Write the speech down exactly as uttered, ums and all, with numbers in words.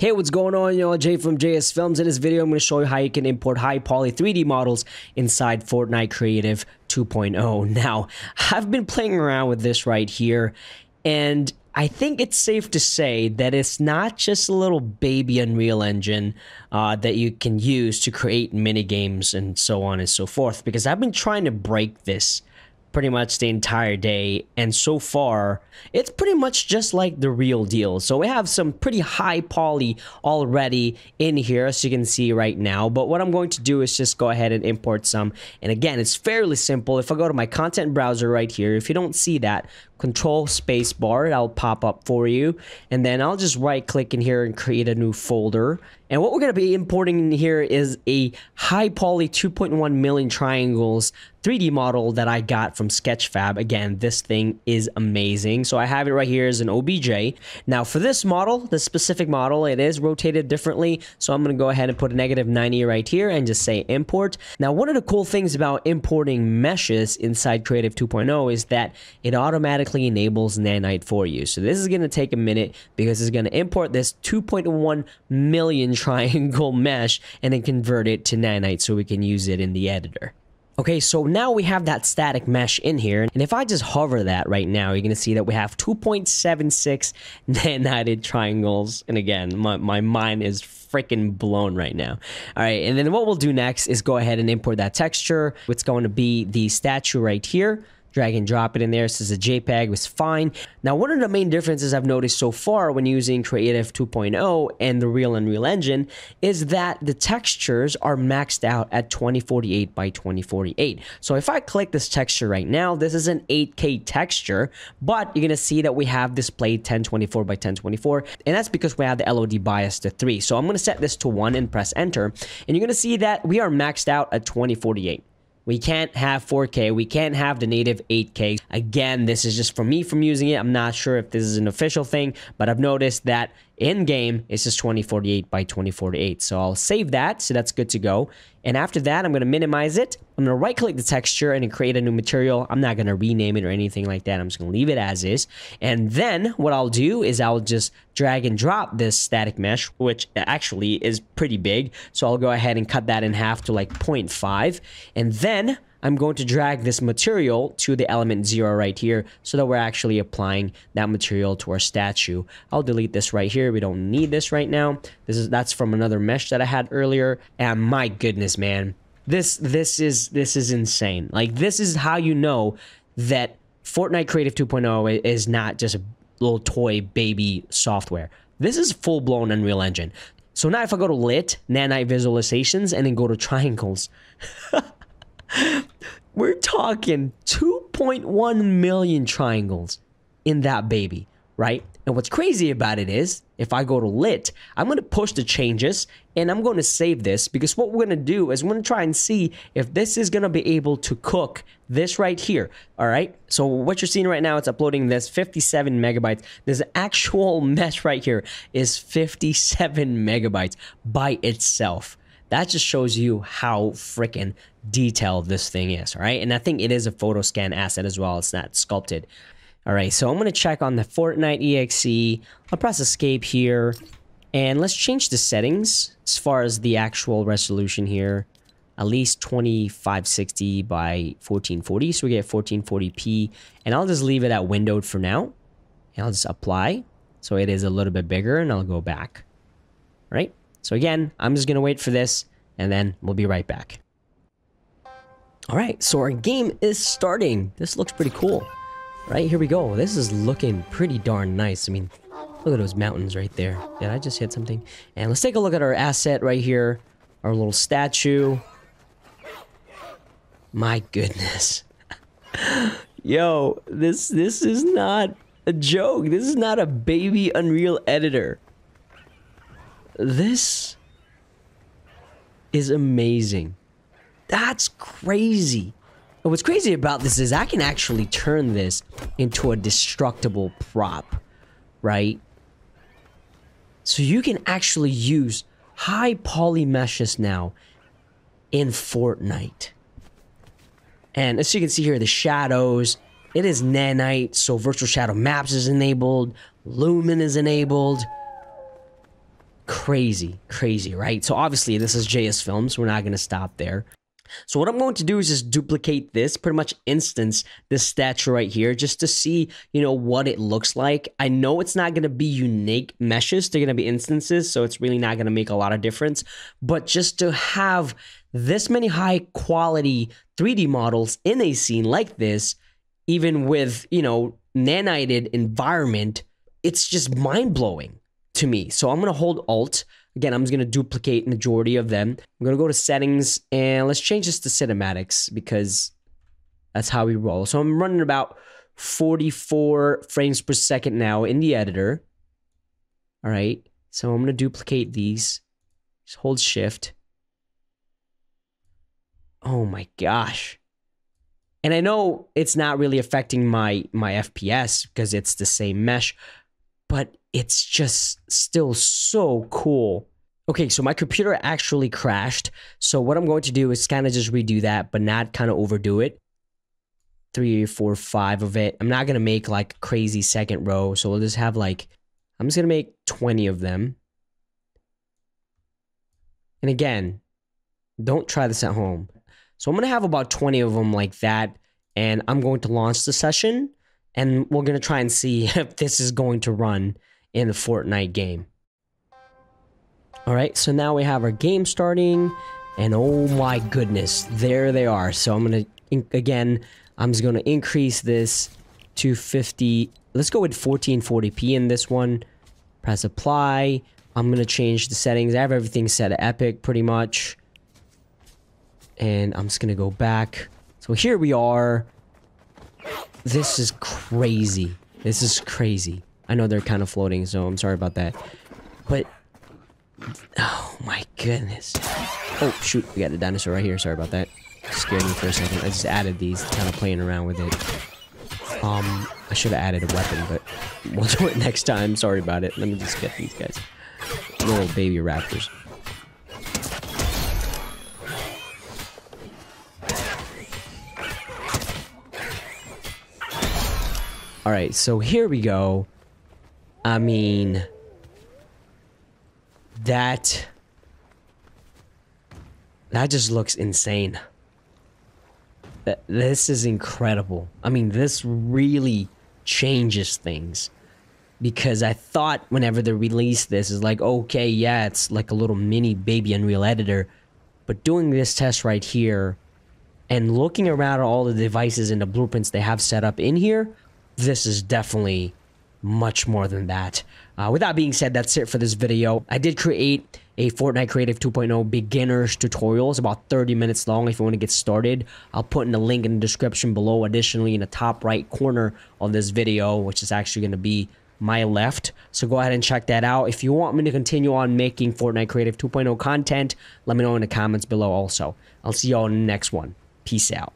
Hey, what's going on, y'all? Jay from J S Films. In this video, I'm going to show you how you can import high poly three D models inside Fortnite Creative two point oh. Now, I've been playing around with this right here, and I think it's safe to say that it's not just a little baby Unreal Engine uh, that you can use to create mini games and so on and so forth, because I've been trying to break this pretty much the entire day, and so far it's pretty much just like the real deal. So we have some pretty high poly already in here, as you can see right now, but what I'm going to do is just go ahead and import some. And again, it's fairly simple. If I go to my content browser right here, if you don't see that, control space bar, it'll pop up for you, and then I'll just right click in here and create a new folder. And what we're going to be importing in here is a high poly two point one million triangles three D model that I got from Sketchfab. Again, this thing is amazing. So I have it right here as an O B J. Now for this model, the specific model, it is rotated differently. So I'm going to go ahead and put a negative ninety right here and just say import. Now, one of the cool things about importing meshes inside Creative two point oh is that it automatically enables Nanite for you. So this is going to take a minute because it's going to import this two point one million triangle mesh and then convert it to nanite so we can use it in the editor. Okay, so now we have that static mesh in here, and if I just hover that right now, you're gonna see that we have two point seven six nanited triangles. And again, my, my mind is freaking blown right now. All right, and then what we'll do next is go ahead and import that texture. It's going to be the statue right here. Drag and drop it in there. This is a JPEG, was fine. Now, one of the main differences I've noticed so far when using Creative two point oh and the real Unreal Engine is that the textures are maxed out at twenty forty-eight by twenty forty-eight. So if I click this texture right now, this is an eight K texture, but you're gonna see that we have displayed ten twenty-four by ten twenty-four, and that's because we have the L O D bias to three. So I'm gonna set this to one and press enter, and you're gonna see that we are maxed out at twenty forty-eight. We can't have four K. We can't have the native eight K. Again, this is just for me from using it. I'm not sure if this is an official thing, but I've noticed that in game, it's just twenty forty-eight by twenty forty-eight. So I'll save that. So that's good to go. And after that, I'm going to minimize it. I'm going to right click the texture and create a new material. I'm not going to rename it or anything like that. I'm just going to leave it as is. And then what I'll do is I'll just drag and drop this static mesh, which actually is pretty big. So I'll go ahead and cut that in half to like zero point five. And then I'm going to drag this material to the element zero right here so that we're actually applying that material to our statue. I'll delete this right here. We don't need this right now. This is that's from another mesh that I had earlier. And my goodness, man, this this is this is insane. Like, this is how you know that Fortnite Creative two point oh is not just a little toy baby software. This is full-blown Unreal Engine. So now if I go to Lit, Nanite Visualizations, and then go to Triangles, we're talking two point one million triangles in that baby, right? And what's crazy about it is, if I go to Lit, I'm going to push the changes, and I'm going to save this, because what we're going to do is we're going to try and see if this is going to be able to cook this right here, all right? So what you're seeing right now, it's uploading this fifty-seven megabytes. This actual mesh right here is fifty-seven megabytes by itself. That just shows you how freaking detailed this thing is, all right? And I think it is a photo scan asset as well. It's not sculpted. All right, so I'm going to check on the Fortnite E X E. I'll press escape here. And let's change the settings as far as the actual resolution here. At least twenty-five sixty by fourteen forty. So we get fourteen forty p. And I'll just leave it at windowed for now. And I'll just apply. So it is a little bit bigger, and I'll go back. All right? So again, I'm just going to wait for this, and then we'll be right back. All right, so our game is starting. This looks pretty cool. All right, here we go. This is looking pretty darn nice. I mean, look at those mountains right there. Did I just hit something? And let's take a look at our asset right here, our little statue. My goodness. Yo, this, this is not a joke. This is not a baby Unreal editor. This is amazing. That's crazy. And what's crazy about this is I can actually turn this into a destructible prop, right? So you can actually use high poly meshes now in Fortnite. And as you can see here, the shadows, it is nanite. So virtual shadow maps is enabled. Lumen is enabled. crazy, crazy, right? So obviously this is J S Films. We're not going to stop there. So what I'm going to do is just duplicate this, pretty much instance this statue right here, just to see, you know, what it looks like. I know it's not going to be unique meshes. They're going to be instances, so it's really not going to make a lot of difference. But just to have this many high quality three D models in a scene like this, even with, you know, nanited environment, it's just mind blowing to me. So I'm going to hold Alt. Again, I'm just going to duplicate majority of them. I'm going to go to settings and let's change this to cinematics because that's how we roll. So I'm running about forty-four frames per second now in the editor. All right. So I'm going to duplicate these. Just hold shift. Oh my gosh. And I know it's not really affecting my, my F P S because it's the same mesh, but it's just still so cool. Okay, so my computer actually crashed. So what I'm going to do is kind of just redo that, but not kind of overdo it. Three, four, five of it. I'm not going to make like crazy second row. So we'll just have like, I'm just going to make twenty of them. And again, don't try this at home. So I'm going to have about twenty of them like that. And I'm going to launch the session. And we're going to try and see if this is going to run in the Fortnite game. All right, so now we have our game starting. And oh my goodness, there they are. So I'm going to, again, I'm just going to increase this to fifty. Let's go with fourteen forty p in this one. Press apply. I'm going to change the settings. I have everything set to epic pretty much. And I'm just going to go back. So here we are. This is crazy. This is crazy. I know they're kind of floating, so I'm sorry about that. But, oh my goodness. Oh, shoot. We got the dinosaur right here. Sorry about that. Scared me for a second. I just added these, kind of playing around with it. Um, I should have added a weapon, but we'll do it next time. Sorry about it. Let me just get these guys. Little baby raptors. All right, so here we go. I mean, that that just looks insane. This is incredible. I mean, this really changes things because I thought whenever they released this is like, okay, yeah, it's like a little mini baby Unreal editor, but doing this test right here and looking around at all the devices and the blueprints they have set up in here, this is definitely much more than that. Uh, with that being said, that's it for this video. I did create a Fortnite Creative two point oh beginners tutorial. It's about thirty minutes long if you want to get started. I'll put in the link in the description below. Additionally, in the top right corner of this video, which is actually going to be my left. So go ahead and check that out. If you want me to continue on making Fortnite Creative two point oh content, let me know in the comments below also. I'll see you all in the next one. Peace out.